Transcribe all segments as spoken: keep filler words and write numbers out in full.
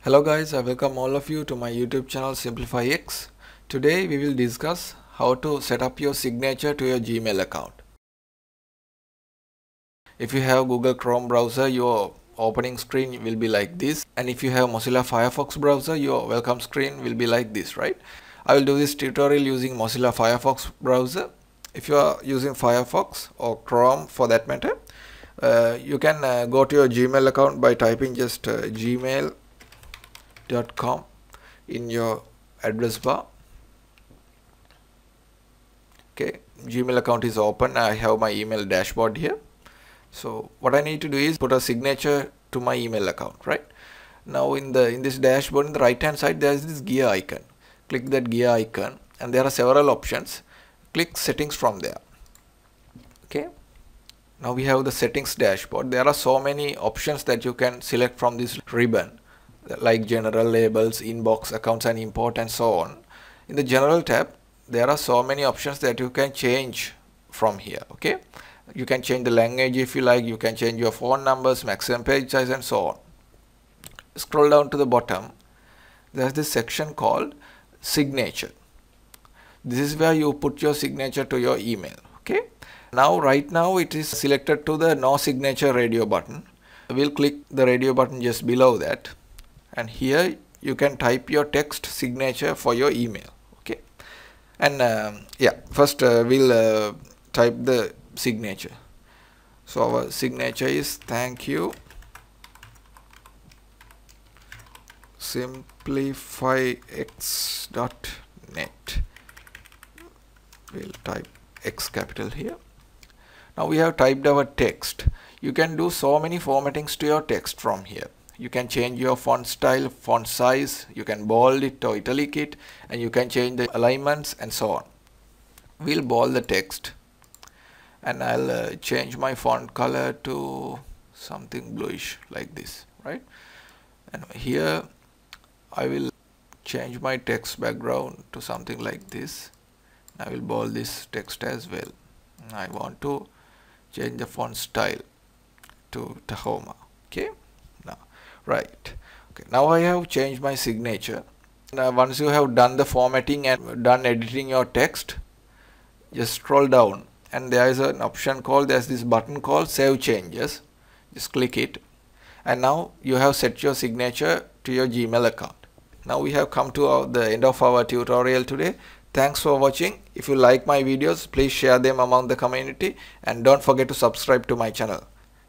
Hello guys, I welcome all of you to my YouTube channel SimplifyX. Today we will discuss how to set up your signature to your Gmail account. If you have Google Chrome browser, your opening screen will be like this, and if you have Mozilla Firefox browser, your welcome screen will be like this, right? I will do this tutorial using Mozilla Firefox browser. If you are using Firefox or Chrome for that matter, uh, you can uh, go to your Gmail account by typing just uh, Gmail dot com in your address bar. Okay, Gmail account is open. I have my email dashboard here. So what I need to do is put a signature to my email account. Right now in the in this dashboard, in the right hand side, there is this gear icon. Click that gear icon and there are several options. Click settings from there. Okay, now we have the settings dashboard. There are so many options that you can select from this ribbon, like general, labels, inbox, accounts and import and so on. In the general tab, there are so many options that you can change from here. Okay, you can change the language if you like, you can change your phone numbers, maximum page size and so on. Scroll down to the bottom. There's this section called signature. This is where you put your signature to your email. Okay, now right now it is selected to the no signature radio button. We'll click the radio button just below that. And here you can type your text signature for your email. Okay, and um, yeah, first uh, we'll uh, type the signature. So our signature is thank you simplify x dot net. We'll type X capital here. Now we have typed our text. You can do so many formattings to your text from here. You can change your font style, font size, you can bold it or italic it, and you can change the alignments and so on. We'll bold the text and I'll uh, change my font color to something bluish like this, right? And here I will change my text background to something like this. I will bold this text as well. And I want to change the font style to Tahoma. Okay, now right. Okay, now I have changed my signature. Now once you have done the formatting and done editing your text, just scroll down and there is an option called, there's this button called Save Changes. Just click it, and now you have set your signature to your Gmail account. Now we have come to our, the end of our tutorial today. Thanks for watching. If you like my videos, please share them among the community and don't forget to subscribe to my channel.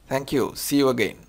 Thank you. See you again.